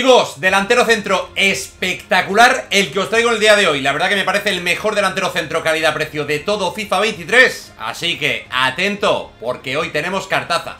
Chicos, delantero centro espectacular el que os traigo el día de hoy. La verdad que me parece el mejor delantero centro calidad-precio de todo FIFA 23. Así que, atento, porque hoy tenemos cartaza.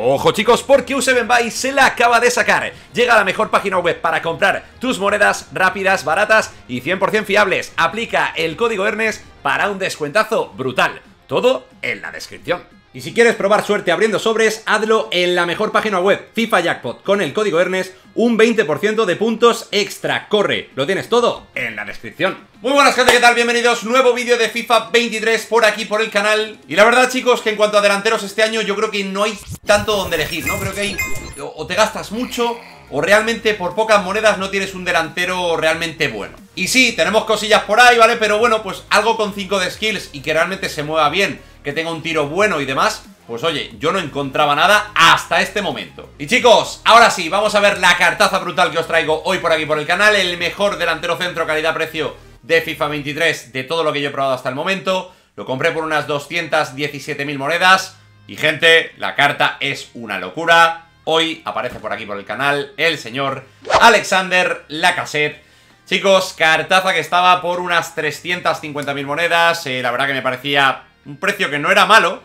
Ojo chicos, porque U7Buy se la acaba de sacar. Llega a la mejor página web para comprar tus monedas rápidas, baratas y 100% fiables. Aplica el código Ernes para un descuentazo brutal. Todo en la descripción. Y si quieres probar suerte abriendo sobres, hazlo en la mejor página web, FIFA Jackpot, con el código Ernes, un 20% de puntos extra. Corre, lo tienes todo en la descripción. Muy buenas gente, ¿qué tal? Bienvenidos, nuevo vídeo de FIFA 23 por aquí, por el canal. Y la verdad chicos, que en cuanto a delanteros este año, yo creo que no hay tanto donde elegir, ¿no? Creo que hay, o te gastas mucho, o realmente por pocas monedas no tienes un delantero realmente bueno. Y sí, tenemos cosillas por ahí, ¿vale? Pero bueno, pues algo con 5 de skills y que realmente se mueva bien, que tenga un tiro bueno y demás, pues oye, yo no encontraba nada hasta este momento. Y chicos, ahora sí, vamos a ver la cartaza brutal que os traigo hoy por aquí por el canal, el mejor delantero centro calidad-precio de FIFA 23 de todo lo que yo he probado hasta el momento. Lo compré por unas 217.000 monedas y gente, la carta es una locura. Hoy aparece por aquí por el canal el señor Alexandre Lacazette. Chicos, cartaza que estaba por unas 350.000 monedas, la verdad que me parecía un precio que no era malo,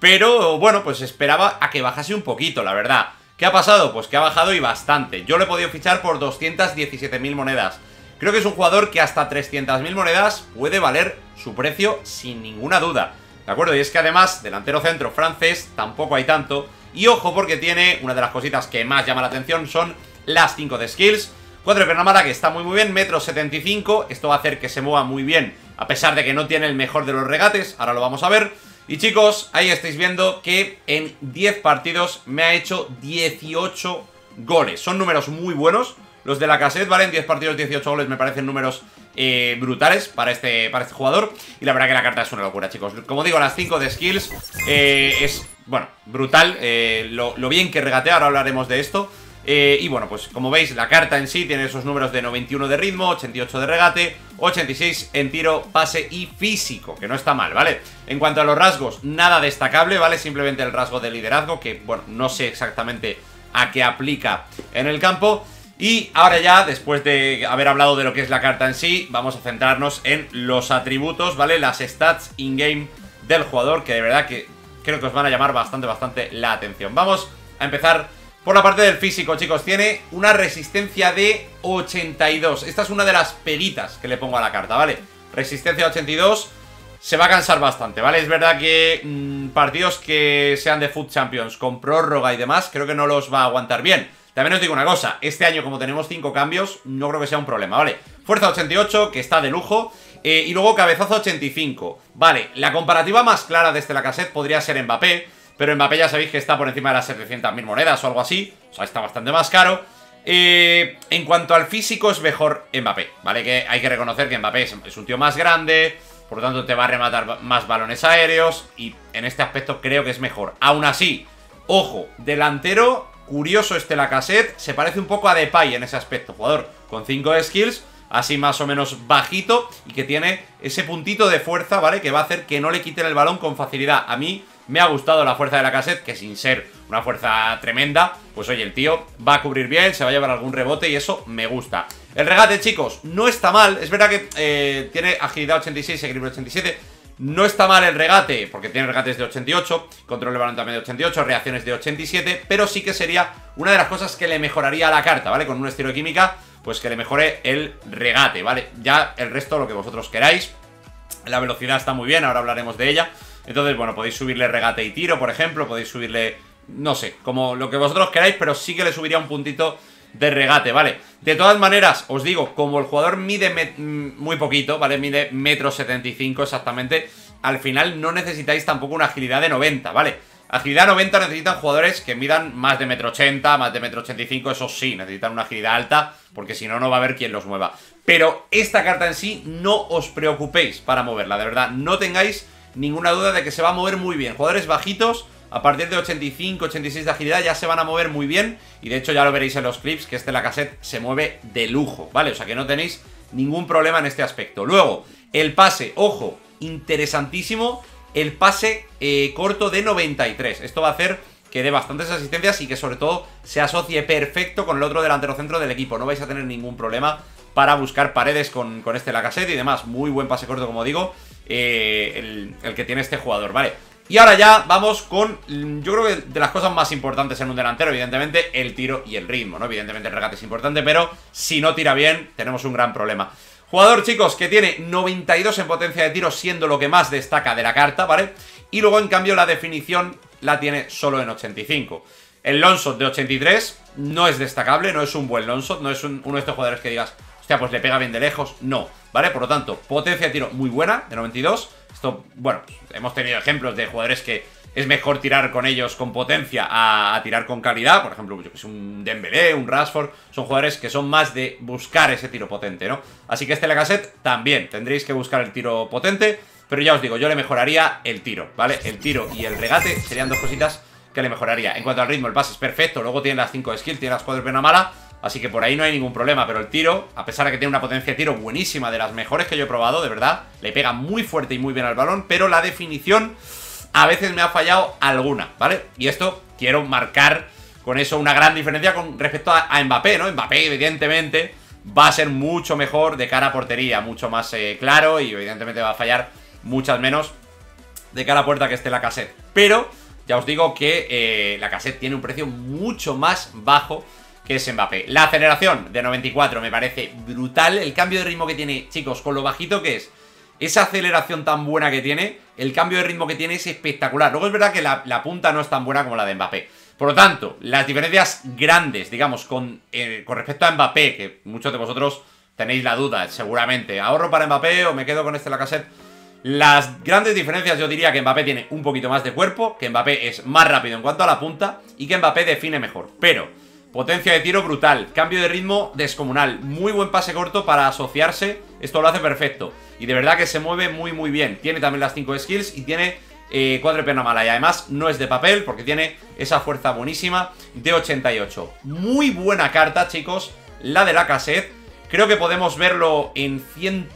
pero bueno, pues esperaba a que bajase un poquito, la verdad. ¿Qué ha pasado? Pues que ha bajado y bastante. Yo le he podido fichar por 217.000 monedas. Creo que es un jugador que hasta 300.000 monedas puede valer su precio sin ninguna duda, ¿de acuerdo? Y es que además, delantero centro francés, tampoco hay tanto. Y ojo porque tiene, una de las cositas que más llama la atención son las 5 de skills. 4 de pernamara que está muy bien, metro 75, esto va a hacer que se mueva muy bien. A pesar de que no tiene el mejor de los regates, ahora lo vamos a ver. Y chicos, ahí estáis viendo que en 10 partidos me ha hecho 18 goles. Son números muy buenos los de Lacazette, ¿vale? En 10 partidos 18 goles me parecen números brutales para este jugador. Y la verdad que la carta es una locura, chicos. Como digo, las 5 de skills es, bueno, brutal lo bien que regatea, ahora hablaremos de esto. Y bueno, pues como veis, la carta en sí tiene esos números de 91 de ritmo, 88 de regate, 86 en tiro, pase y físico, que no está mal, ¿vale? En cuanto a los rasgos, nada destacable, ¿vale? Simplemente el rasgo de liderazgo, que bueno, no sé exactamente a qué aplica en el campo. Y ahora ya, después de haber hablado de lo que es la carta en sí, vamos a centrarnos en los atributos, ¿vale? Las stats in-game del jugador, que de verdad que creo que os van a llamar bastante la atención. Vamos a empezar por la parte del físico, chicos. Tiene una resistencia de 82. Esta es una de las peguitas que le pongo a la carta, ¿vale? Resistencia 82. Se va a cansar bastante, ¿vale? Es verdad que partidos que sean de FUT Champions con prórroga y demás, creo que no los va a aguantar bien. También os digo una cosa, este año como tenemos 5 cambios, no creo que sea un problema, ¿vale? Fuerza 88, que está de lujo, y luego cabezazo 85. Vale, la comparativa más clara de este Lacazette podría ser Mbappé, pero Mbappé ya sabéis que está por encima de las 700.000 monedas o algo así, o sea, está bastante más caro. En cuanto al físico es mejor Mbappé, ¿vale? Que hay que reconocer que Mbappé es un tío más grande, por lo tanto te va a rematar más balones aéreos y en este aspecto creo que es mejor. Aún así, ojo, delantero, curioso este Lacazette, se parece un poco a Depay en ese aspecto, jugador con 5 skills, así más o menos bajito y que tiene ese puntito de fuerza, ¿vale? Que va a hacer que no le quiten el balón con facilidad. A mí me ha gustado la fuerza de Lacazette, que sin ser una fuerza tremenda, pues oye, el tío va a cubrir bien, se va a llevar algún rebote y eso me gusta. El regate, chicos, no está mal. Es verdad que tiene agilidad 86, equilibrio 87. No está mal el regate, porque tiene regates de 88, control de balón también de 88, reacciones de 87, pero sí que sería una de las cosas que le mejoraría a la carta, ¿vale? Con un estilo de química, pues que le mejore el regate, ¿vale? Ya el resto, lo que vosotros queráis. La velocidad está muy bien, ahora hablaremos de ella. Entonces, bueno, podéis subirle regate y tiro, por ejemplo. Podéis subirle, no sé, como lo que vosotros queráis, pero sí que le subiría un puntito de regate, ¿vale? De todas maneras, os digo, como el jugador mide muy poquito, ¿vale? Mide 1,75 metros exactamente. Al final no necesitáis tampoco una agilidad de 90, ¿vale? Agilidad 90 necesitan jugadores que midan más de 1,80 metros, más de 1,85 metros, eso sí, necesitan una agilidad alta, porque si no, no va a haber quien los mueva. Pero esta carta en sí, no os preocupéis para moverla, de verdad, no tengáis ninguna duda de que se va a mover muy bien. Jugadores bajitos, a partir de 85, 86 de agilidad, ya se van a mover muy bien. Y de hecho ya lo veréis en los clips, que este Lacazette se mueve de lujo, ¿vale? O sea que no tenéis ningún problema en este aspecto. Luego, el pase, ojo, interesantísimo, el pase corto de 93. Esto va a hacer que dé bastantes asistencias y que sobre todo se asocie perfecto con el otro delantero centro del equipo. No vais a tener ningún problema para buscar paredes con este Lacazette y demás. Muy buen pase corto, como digo, el que tiene este jugador, ¿vale? Y ahora ya vamos con, yo creo que de las cosas más importantes en un delantero, evidentemente, el tiro y el ritmo, ¿no? Evidentemente el regate es importante, pero si no tira bien, tenemos un gran problema. Jugador, chicos, que tiene 92 en potencia de tiro, siendo lo que más destaca de la carta, ¿vale? Y luego, en cambio, la definición la tiene solo en 85. El longshot de 83 no es destacable, no es un buen longshot, no es uno de estos jugadores que digas, hostia, pues le pega bien de lejos, no, ¿vale? Por lo tanto, potencia de tiro muy buena, de 92. Esto, bueno, hemos tenido ejemplos de jugadores que es mejor tirar con ellos con potencia a tirar con calidad. Por ejemplo, yo que sé, un Dembélé, un Rashford. Son jugadores que son más de buscar ese tiro potente, ¿no? Así que este Lacazette también tendréis que buscar el tiro potente, pero ya os digo, yo le mejoraría el tiro, ¿vale? El tiro y el regate serían dos cositas que le mejoraría. En cuanto al ritmo, el pase es perfecto. Luego tiene las 5 de skill, tiene las 4 de pena mala, así que por ahí no hay ningún problema. Pero el tiro, a pesar de que tiene una potencia de tiro buenísima, de las mejores que yo he probado, de verdad, le pega muy fuerte y muy bien al balón, pero la definición a veces me ha fallado alguna, ¿vale? Y esto quiero marcar con eso una gran diferencia con respecto a Mbappé, ¿no? Mbappé, evidentemente, va a ser mucho mejor de cara a portería, mucho más claro, y evidentemente va a fallar muchas menos de cara a puerta que esté Lacazette. Pero ya os digo que Lacazette tiene un precio mucho más bajo que es Mbappé. La aceleración de 94 me parece brutal. El cambio de ritmo que tiene, chicos, con lo bajito que es, esa aceleración tan buena que tiene, el cambio de ritmo que tiene es espectacular. Luego es verdad que la punta no es tan buena como la de Mbappé. Por lo tanto, las diferencias grandes, digamos, con respecto a Mbappé, que muchos de vosotros tenéis la duda, seguramente, ¿ahorro para Mbappé o me quedo con este Lacazette? Las grandes diferencias, yo diría que Mbappé tiene un poquito más de cuerpo, que Mbappé es más rápido en cuanto a la punta y que Mbappé define mejor. Pero potencia de tiro brutal, cambio de ritmo descomunal, muy buen pase corto para asociarse, esto lo hace perfecto. Y de verdad que se mueve muy muy bien. Tiene también las 5 skills y tiene 4 de pierna mala. Y además no es de papel porque tiene esa fuerza buenísima de 88. Muy buena carta, chicos, la de Lacazette. Creo que podemos verlo en 180.000,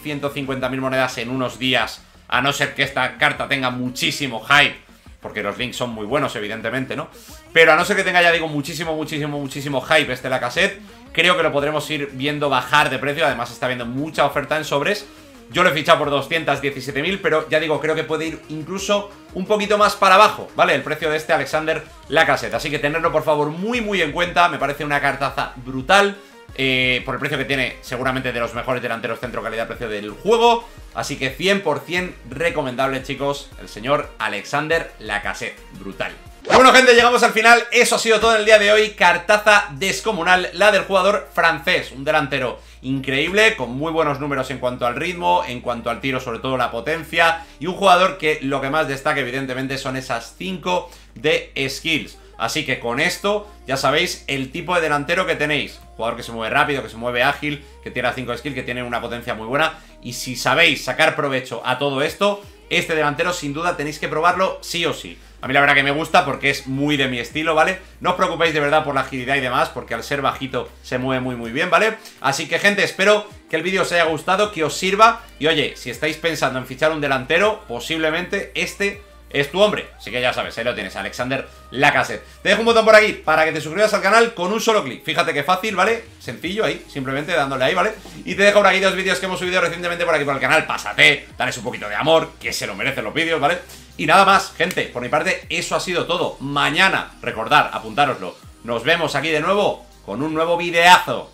150.000 monedas en unos días. A no ser que esta carta tenga muchísimo hype, porque los links son muy buenos, evidentemente, ¿no? Pero a no ser que tenga, ya digo, muchísimo, muchísimo, muchísimo hype este Lacazette, creo que lo podremos ir viendo bajar de precio. Además está habiendo mucha oferta en sobres. Yo lo he fichado por 217.000, pero ya digo, creo que puede ir incluso un poquito más para abajo, ¿vale? El precio de este Alexandre Lacazette. Así que tenerlo, por favor, muy, muy en cuenta. Me parece una cartaza brutal. Por el precio que tiene, seguramente de los mejores delanteros centro calidad-precio del juego. Así que 100% recomendable, chicos, el señor Alexandre Lacazette. Brutal. Bueno, gente, llegamos al final. Eso ha sido todo en el día de hoy. Cartaza descomunal, la del jugador francés. Un delantero increíble, con muy buenos números en cuanto al ritmo, en cuanto al tiro, sobre todo la potencia. Y un jugador que lo que más destaca, evidentemente, son esas 5 de skills. Así que con esto ya sabéis el tipo de delantero que tenéis. Jugador que se mueve rápido, que se mueve ágil, que tiene 5 skills, que tiene una potencia muy buena. Y si sabéis sacar provecho a todo esto, este delantero sin duda tenéis que probarlo sí o sí. A mí la verdad que me gusta porque es muy de mi estilo, ¿vale? No os preocupéis de verdad por la agilidad y demás, porque al ser bajito se mueve muy muy bien, ¿vale? Así que, gente, espero que el vídeo os haya gustado, que os sirva. Y oye, si estáis pensando en fichar un delantero, posiblemente este es tu hombre. Así que ya sabes, ahí lo tienes, Alexandre Lacazette. Te dejo un botón por aquí para que te suscribas al canal con un solo clic. Fíjate que fácil, ¿vale? Sencillo ahí, simplemente dándole ahí, ¿vale? Y te dejo por aquí dos vídeos que hemos subido recientemente por aquí por el canal. Pásate, dales un poquito de amor, que se lo merecen los vídeos, ¿vale? Y nada más, gente, por mi parte eso ha sido todo. Mañana, recordad, apuntároslo, nos vemos aquí de nuevo con un nuevo videazo.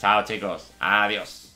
Chao, chicos, adiós.